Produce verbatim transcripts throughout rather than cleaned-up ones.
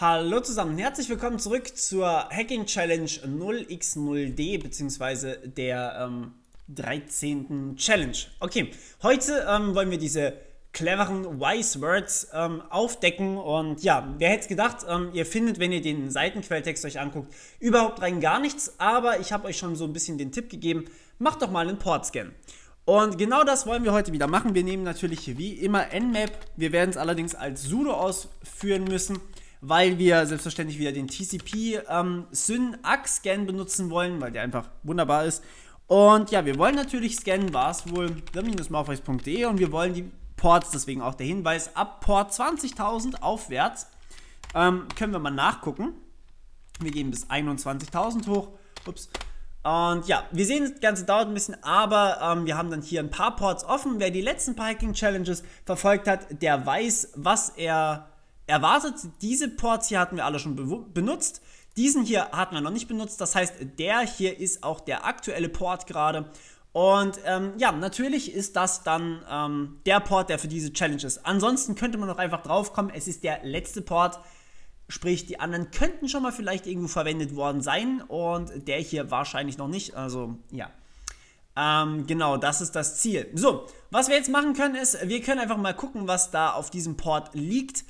Hallo zusammen, herzlich willkommen zurück zur Hacking Challenge null x null d beziehungsweise der ähm, dreizehnten Challenge. Okay, heute ähm, wollen wir diese cleveren Wise Words ähm, aufdecken und ja, wer hätte es gedacht, ähm, ihr findet, wenn ihr den Seitenquelltext euch anguckt, überhaupt rein gar nichts, aber ich habe euch schon so ein bisschen den Tipp gegeben, macht doch mal einen Portscan. Und genau das wollen wir heute wieder machen. Wir nehmen natürlich wie immer Nmap, wir werden es allerdings als Sudo ausführen müssen, weil wir selbstverständlich wieder den T C P-Syn-A C-Scan ähm, benutzen wollen, weil der einfach wunderbar ist. Und ja, wir wollen natürlich scannen, war es wohl, the morpheus punkt d e, und wir wollen die Ports, deswegen auch der Hinweis, ab Port zwanzigtausend aufwärts, ähm, können wir mal nachgucken. Wir gehen bis einundzwanzigtausend hoch, ups. Und ja, wir sehen, das Ganze dauert ein bisschen, aber ähm, wir haben dann hier ein paar Ports offen. Wer die letzten paar Hacking-Challenges verfolgt hat, der weiß, was er erwartet. Diese Ports hier hatten wir alle schon be benutzt, diesen hier hatten wir noch nicht benutzt, das heißt, der hier ist auch der aktuelle Port gerade und ähm, ja, natürlich ist das dann ähm, der Port, der für diese Challenge ist. Ansonsten könnte man noch einfach drauf kommen, es ist der letzte Port, sprich die anderen könnten schon mal vielleicht irgendwo verwendet worden sein und der hier wahrscheinlich noch nicht, also ja. Ähm, genau, das ist das Ziel. So, was wir jetzt machen können ist, wir können einfach mal gucken, was da auf diesem Port liegt.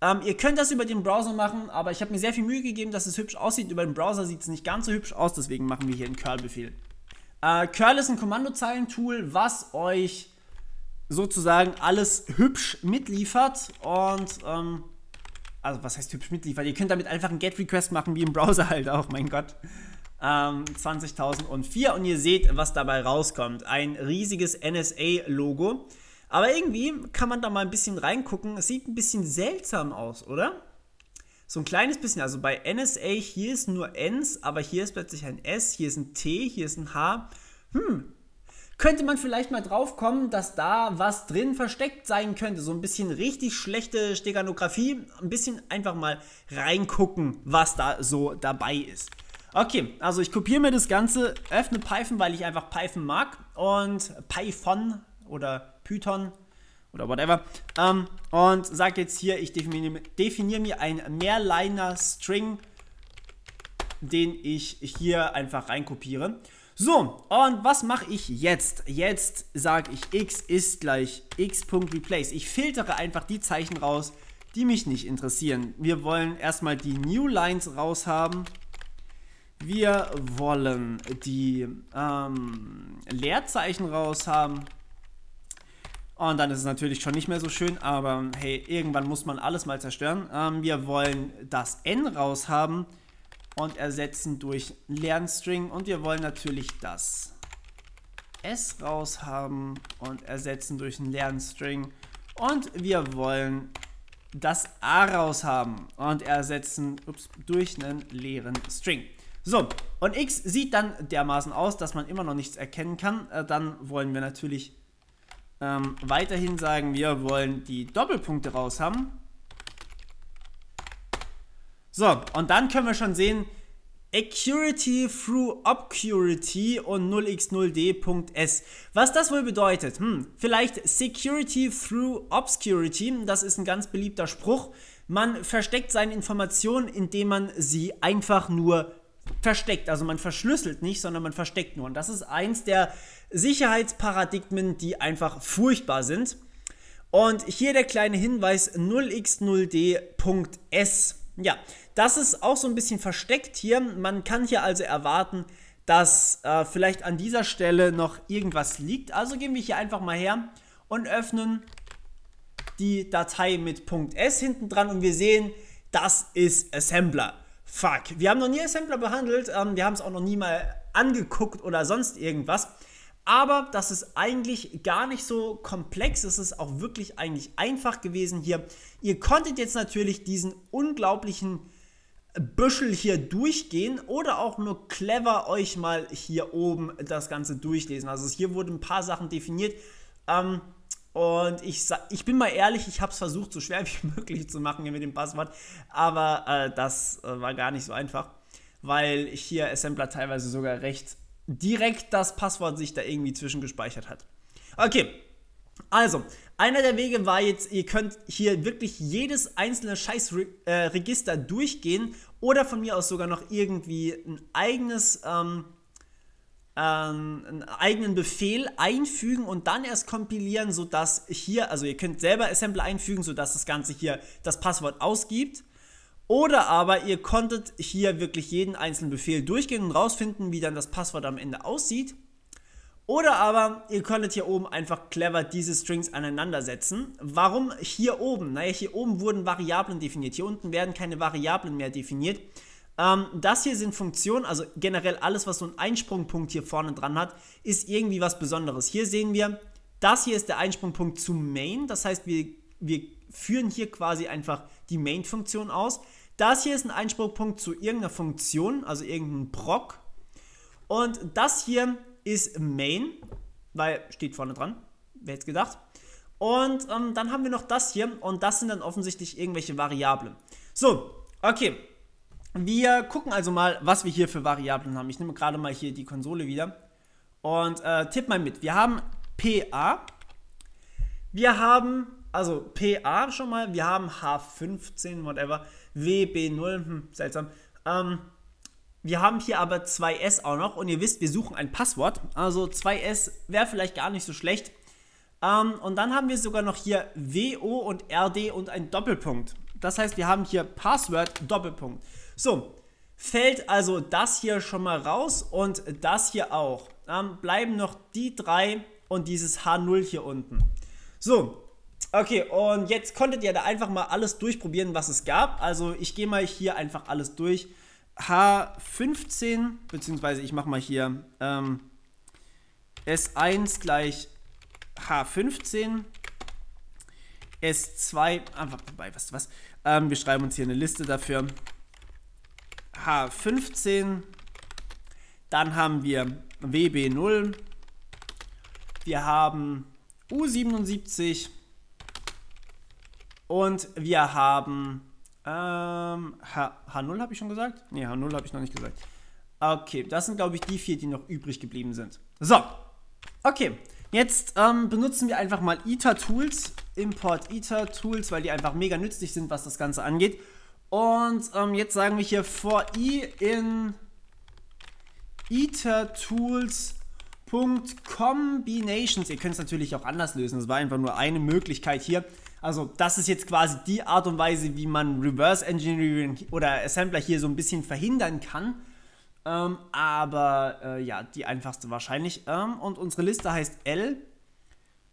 Ähm, ihr könnt das über den Browser machen, aber ich habe mir sehr viel Mühe gegeben, dass es hübsch aussieht. Über den Browser sieht es nicht ganz so hübsch aus, deswegen machen wir hier einen Curl-Befehl. Äh, Curl ist ein Kommandozeilentool, was euch sozusagen alles hübsch mitliefert. Und, ähm, also was heißt hübsch mitliefert? Ihr könnt damit einfach einen Get-Request machen, wie im Browser halt auch, mein Gott. Ähm, zwanzigtausendvier und ihr seht, was dabei rauskommt. Ein riesiges N S A-Logo. Aber irgendwie kann man da mal ein bisschen reingucken. Es sieht ein bisschen seltsam aus, oder? So ein kleines bisschen. Also bei N S A, hier ist nur Ns, aber hier ist plötzlich ein S, hier ist ein T, hier ist ein H. Hm. Könnte man vielleicht mal drauf kommen, dass da was drin versteckt sein könnte. So ein bisschen richtig schlechte Steganografie. Ein bisschen einfach mal reingucken, was da so dabei ist. Okay, also ich kopiere mir das Ganze, öffne Python, weil ich einfach Python mag. Und Python oder Python oder whatever ähm, und sage jetzt hier, ich definiere definier mir ein Mehrliner-String, den ich hier einfach reinkopiere. So, und was mache ich jetzt? Jetzt sage ich x ist gleich x.replace. Ich filtere einfach die Zeichen raus, die mich nicht interessieren. Wir wollen erstmal die New Lines raushaben. Wir wollen die ähm, Leerzeichen raushaben. Und dann ist es natürlich schon nicht mehr so schön, aber hey, irgendwann muss man alles mal zerstören. Ähm, wir wollen das N raushaben und ersetzen durch Lernstring. Und wir wollen natürlich das S raushaben und ersetzen durch einen Lernstring. Und wir wollen das A raushaben und ersetzen ups, durch einen leeren String. So, und X sieht dann dermaßen aus, dass man immer noch nichts erkennen kann. Äh, dann wollen wir natürlich... Ähm, weiterhin sagen wir, wollen die Doppelpunkte raus haben. So, und dann können wir schon sehen, Accuracy through Obscurity und null x null d.s. Was das wohl bedeutet? Hm, vielleicht Security through Obscurity, das ist ein ganz beliebter Spruch. Man versteckt seine Informationen, indem man sie einfach nur versteckt. Also man verschlüsselt nicht, sondern man versteckt nur. Und das ist eins der Sicherheitsparadigmen, die einfach furchtbar sind. Und hier der kleine Hinweis null x null d.s. Ja, das ist auch so ein bisschen versteckt hier. Man kann hier also erwarten, dass äh, vielleicht an dieser Stelle noch irgendwas liegt. Also gehen wir hier einfach mal her und öffnen die Datei mit .s hinten dran und wir sehen, das ist Assembler. Fuck, wir haben noch nie Assembler behandelt, ähm, wir haben es auch noch nie mal angeguckt oder sonst irgendwas, aber das ist eigentlich gar nicht so komplex, es ist auch wirklich eigentlich einfach gewesen hier. Ihr konntet jetzt natürlich diesen unglaublichen Büschel hier durchgehen oder auch nur clever euch mal hier oben das Ganze durchlesen, also hier wurden ein paar Sachen definiert. ähm, Und ich, ich bin mal ehrlich, ich habe es versucht, so schwer wie möglich zu machen hier mit dem Passwort, aber äh, das äh, war gar nicht so einfach, weil hier Assembler teilweise sogar recht direkt das Passwort sich da irgendwie zwischengespeichert hat. Okay, Also, einer der Wege war jetzt, ihr könnt hier wirklich jedes einzelne Scheißregister äh, durchgehen oder von mir aus sogar noch irgendwie ein eigenes, ähm, ähm, einen eigenen Befehl einfügen und dann erst kompilieren, sodass hier, also ihr könnt selber Assembler einfügen, sodass das Ganze hier das Passwort ausgibt. Oder aber ihr konntet hier wirklich jeden einzelnen Befehl durchgehen und rausfinden, wie dann das Passwort am Ende aussieht. Oder aber ihr könntet hier oben einfach clever diese Strings aneinandersetzen. Warum hier oben? Naja, hier oben wurden Variablen definiert. Hier unten werden keine Variablen mehr definiert. Ähm, das hier sind Funktionen, also generell alles, was so einen Einsprungpunkt hier vorne dran hat, ist irgendwie was Besonderes. Hier sehen wir, das hier ist der Einsprungpunkt zu Main. Das heißt, wir, wir führen hier quasi einfach die Main-Funktion aus. Das hier ist ein Einsprungpunkt zu irgendeiner Funktion, also irgendeinem Proc. Und das hier ist Main, weil steht vorne dran, wer hätte es gedacht. Und ähm, dann haben wir noch das hier und das sind dann offensichtlich irgendwelche Variablen. So, okay, wir gucken also mal, was wir hier für Variablen haben. Ich nehme gerade mal hier die Konsole wieder und äh, tipp mal mit. Wir haben P A, wir haben, also P A schon mal, wir haben H fünfzehn, whatever, W B null, hm, seltsam, ähm, wir haben hier aber zwei S auch noch und ihr wisst, wir suchen ein Passwort, also zwei S wäre vielleicht gar nicht so schlecht. Ähm, und dann haben wir sogar noch hier W O und R D und ein Doppelpunkt. Das heißt, wir haben hier Passwort Doppelpunkt. So, fällt also das hier schon mal raus und das hier auch. Ähm, bleiben noch die drei und dieses H null hier unten. So, okay, und jetzt konntet ihr da einfach mal alles durchprobieren, was es gab. Also ich gehe mal hier einfach alles durch. H fünfzehn, beziehungsweise ich mache mal hier ähm, S eins gleich H fünfzehn, S zwei, einfach vorbei, was, was, ähm, wir schreiben uns hier eine Liste dafür, H fünfzehn, dann haben wir W B null, wir haben U siebenundsiebzig und wir haben H null habe ich schon gesagt? Ne, H null habe ich noch nicht gesagt. Okay, das sind, glaube ich, die vier, die noch übrig geblieben sind. So, okay. Jetzt ähm, benutzen wir einfach mal ITERtools. Import ITERtools, weil die einfach mega nützlich sind, was das Ganze angeht. Und ähm, jetzt sagen wir hier for i in ITERtools.combinations. Ihr könnt es natürlich auch anders lösen. Das war einfach nur eine Möglichkeit hier. Also das ist jetzt quasi die Art und Weise, wie man Reverse Engineering oder Assembler hier so ein bisschen verhindern kann. Ähm, aber äh, ja, die einfachste wahrscheinlich. Ähm, und unsere Liste heißt L.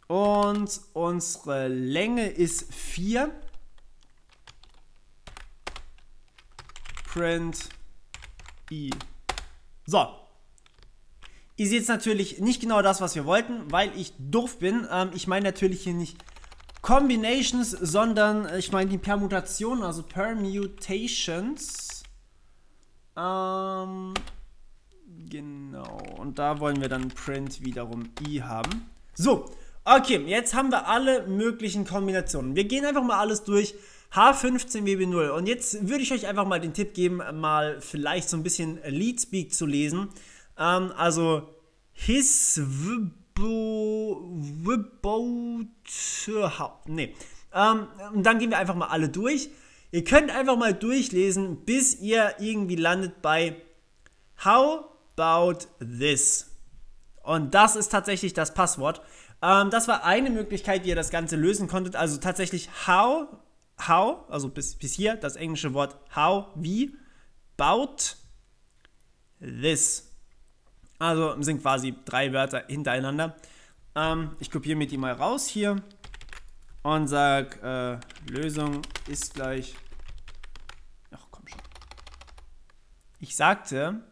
Und unsere Länge ist vier. Print I. So. Ist jetzt natürlich nicht genau das, was wir wollten, weil ich doof bin. Ähm, ich meine natürlich hier nicht Combinations, sondern ich meine die Permutationen, also Permutations. Ähm, genau, und da wollen wir dann Print wiederum i haben. So, okay, jetzt haben wir alle möglichen Kombinationen. Wir gehen einfach mal alles durch. H fünfzehn, W B null. Und jetzt würde ich euch einfach mal den Tipp geben, mal vielleicht so ein bisschen Leadspeak zu lesen. Ähm, also, his... Nee. Ähm, und dann gehen wir einfach mal alle durch. Ihr könnt einfach mal durchlesen, bis ihr irgendwie landet bei How about this? Und das ist tatsächlich das Passwort. Ähm, das war eine Möglichkeit, wie ihr das Ganze lösen konntet. Also tatsächlich How, How, also bis, bis hier das englische Wort How, wie, about this. Also sind quasi drei Wörter hintereinander. Ähm, ich kopiere mir die mal raus hier und sage, äh, Lösung ist gleich... Ach, komm schon. Ich sagte,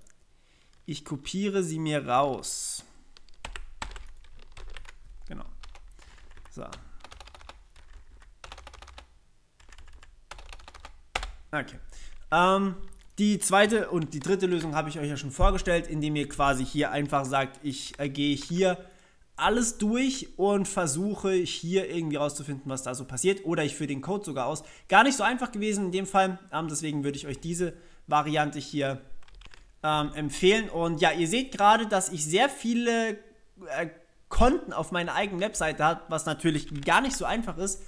ich kopiere sie mir raus. Genau. So. Okay. Ähm... Die zweite und die dritte Lösung habe ich euch ja schon vorgestellt, indem ihr quasi hier einfach sagt, ich äh, gehe hier alles durch und versuche hier irgendwie rauszufinden, was da so passiert. Oder ich führe den Code sogar aus. Gar nicht so einfach gewesen in dem Fall, ähm, deswegen würde ich euch diese Variante hier ähm, empfehlen. Und ja, ihr seht gerade, dass ich sehr viele äh, Konten auf meiner eigenen Webseite hat, was natürlich gar nicht so einfach ist,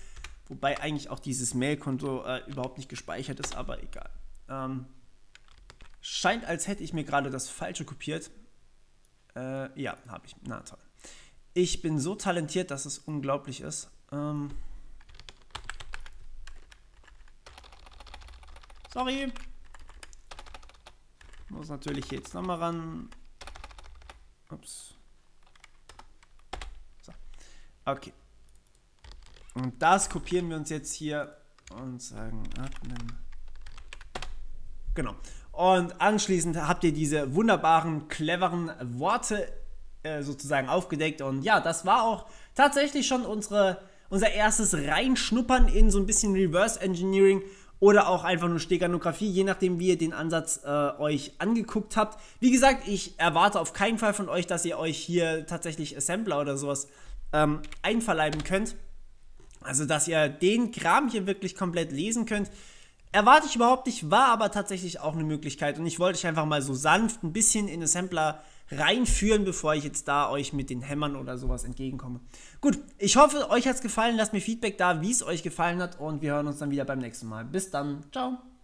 wobei eigentlich auch dieses Mailkonto äh, überhaupt nicht gespeichert ist, aber egal. Ähm, scheint, als hätte ich mir gerade das Falsche kopiert. Äh, ja, habe ich. Na toll. Ich bin so talentiert, dass es unglaublich ist. Ähm, sorry. Muss natürlich jetzt nochmal ran. Ups. Okay. Und das kopieren wir uns jetzt hier und sagen atmen. Genau. Und anschließend habt ihr diese wunderbaren, cleveren Worte äh, sozusagen aufgedeckt. Und ja, das war auch tatsächlich schon unsere, unser erstes Reinschnuppern in so ein bisschen Reverse Engineering oder auch einfach nur Steganografie, je nachdem, wie ihr den Ansatz äh, euch angeguckt habt. Wie gesagt, ich erwarte auf keinen Fall von euch, dass ihr euch hier tatsächlich Assembler oder sowas Ähm, einverleiben könnt. Also, dass ihr den Kram hier wirklich komplett lesen könnt, erwarte ich überhaupt nicht, war aber tatsächlich auch eine Möglichkeit. Und ich wollte euch einfach mal so sanft ein bisschen in Assembler reinführen, bevor ich jetzt da euch mit den Hämmern oder sowas entgegenkomme. Gut, ich hoffe, euch hat es gefallen. Lasst mir Feedback da, wie es euch gefallen hat. Und wir hören uns dann wieder beim nächsten Mal. Bis dann. Ciao.